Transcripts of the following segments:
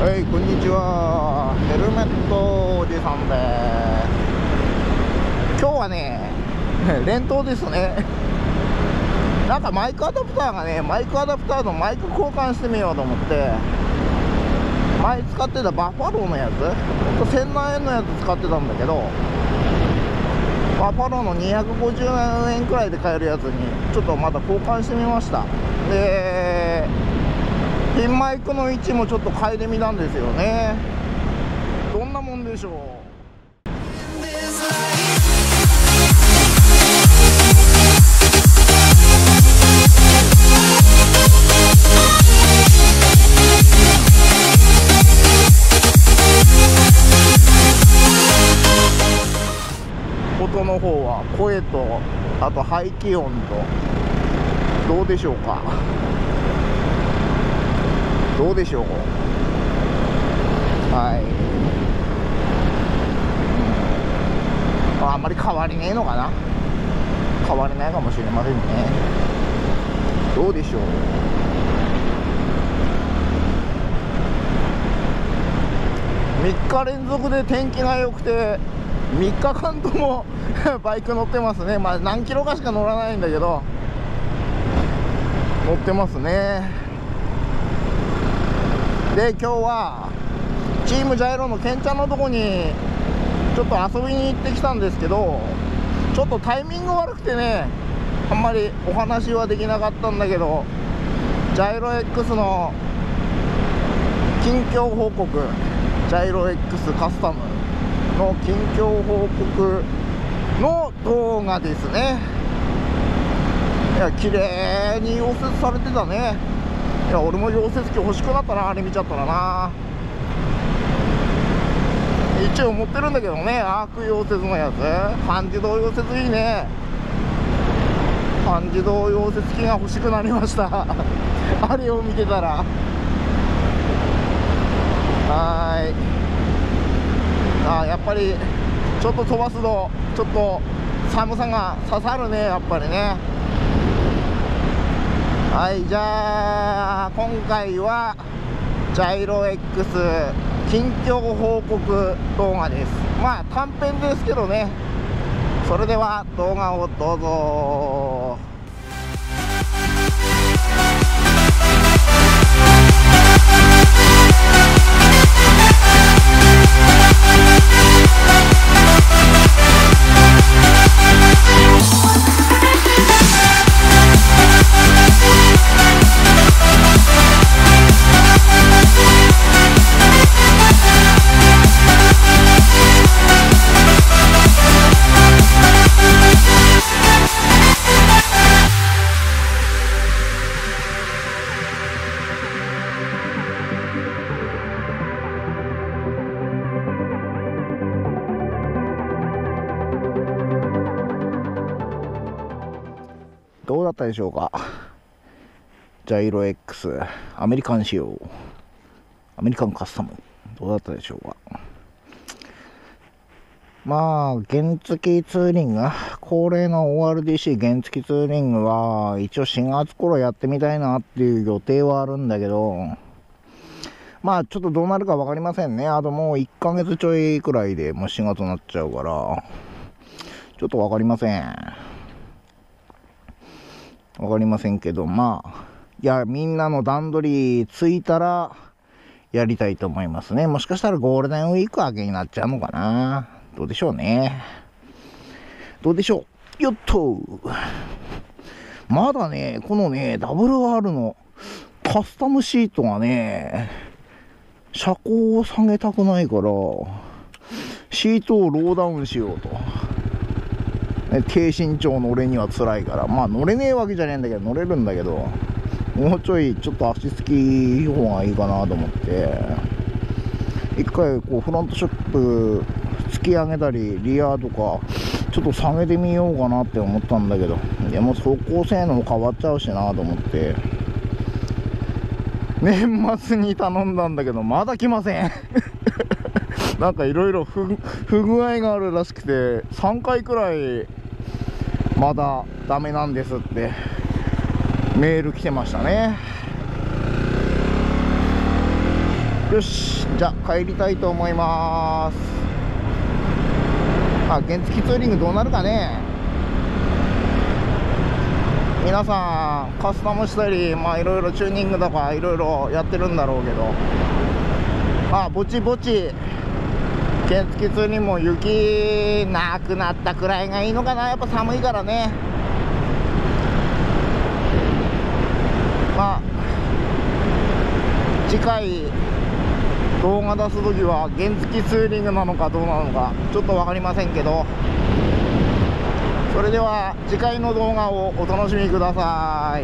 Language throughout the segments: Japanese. はい、こんにちは。ヘルメットおじさんです。今日はね、連投ですね。なんかマイクアダプターがね、マイクアダプターとマイク交換してみようと思って、前使ってたバッファローのやつ、1000何円のやつ使ってたんだけど、バッファローの250円くらいで買えるやつにちょっとまた交換してみました。でピンマイクの位置もちょっと変えてみたんですよね。どんなもんでしょう。音の方は声とあと排気音とどうでしょうか。どうでしょう。はい、あんまり変わりねえのかな。変わりないかもしれませんね。どうでしょう。3日連続で天気が良くて、3日間ともバイク乗ってますね。まあ何キロかしか乗らないんだけど乗ってますね。で今日はチームジャイロのケンちゃんのとこにちょっと遊びに行ってきたんですけど、ちょっとタイミング悪くてね、あんまりお話はできなかったんだけど、ジャイロ X の近況報告、ジャイロ X カスタムの近況報告の動画ですね。いや綺麗に溶接されてたね。いや俺も溶接機欲しくなったな、あれ見ちゃったらな。一応持ってるんだけどね、アーク溶接のやつ、半自動溶接いいね。半自動溶接機が欲しくなりましたあれを見てたら。はい、やっぱりちょっと飛ばすとちょっと寒さが刺さるね、やっぱりね。はい、じゃあ今回はジャイロ X 近況報告動画です。まあ短編ですけどね。それでは動画をどうぞ。どうだったでしょうか。ジャイロ X アメリカン仕様、アメリカンカスタム、どうだったでしょうか。まあ原付ツーリング、恒例の ORDC 原付ツーリングは一応4月頃やってみたいなっていう予定はあるんだけど、まあちょっとどうなるか分かりませんね。あともう1ヶ月ちょいくらいでもう4月になっちゃうから、ちょっと分かりません。わかりませんけど、まあいやみんなの段取りついたらやりたいと思いますね。もしかしたらゴールデンウィーク明けになっちゃうのかな。どうでしょうね。どうでしょう。よっと、まだねこのね WR のカスタムシートがね、車高を下げたくないからシートをローダウンしようと。低身長の俺には辛いから、まあ乗れねえわけじゃねえんだけど、乗れるんだけど、もうちょいちょっと足つき方がいいかなと思って、一回こうフロントショップ突き上げたりリアとかちょっと下げてみようかなって思ったんだけど、でも走行性能も変わっちゃうしなと思って年末に頼んだんだけど、まだ来ませんなんかいろいろ不具合があるらしくて、3回くらいまだダメなんですってメール来てましたね。よし、じゃあ帰りたいと思います。あ、原付ツーリングどうなるかね。皆さんカスタムしたり、まあいろいろチューニングとかいろいろやってるんだろうけど、あ、ぼちぼち原付ツーリングも雪なくなったくらいがいいのかな。やっぱ寒いからね。まあ次回動画出す時は原付ツーリングなのかどうなのかちょっと分かりませんけど、それでは次回の動画をお楽しみください。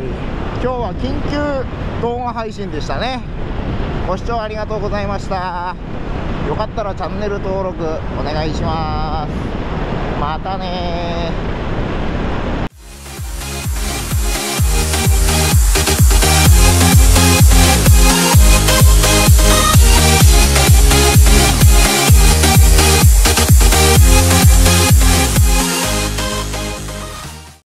今日は緊急動画配信でしたね。ご視聴ありがとうございました。よかったらチャンネル登録お願いします。またね。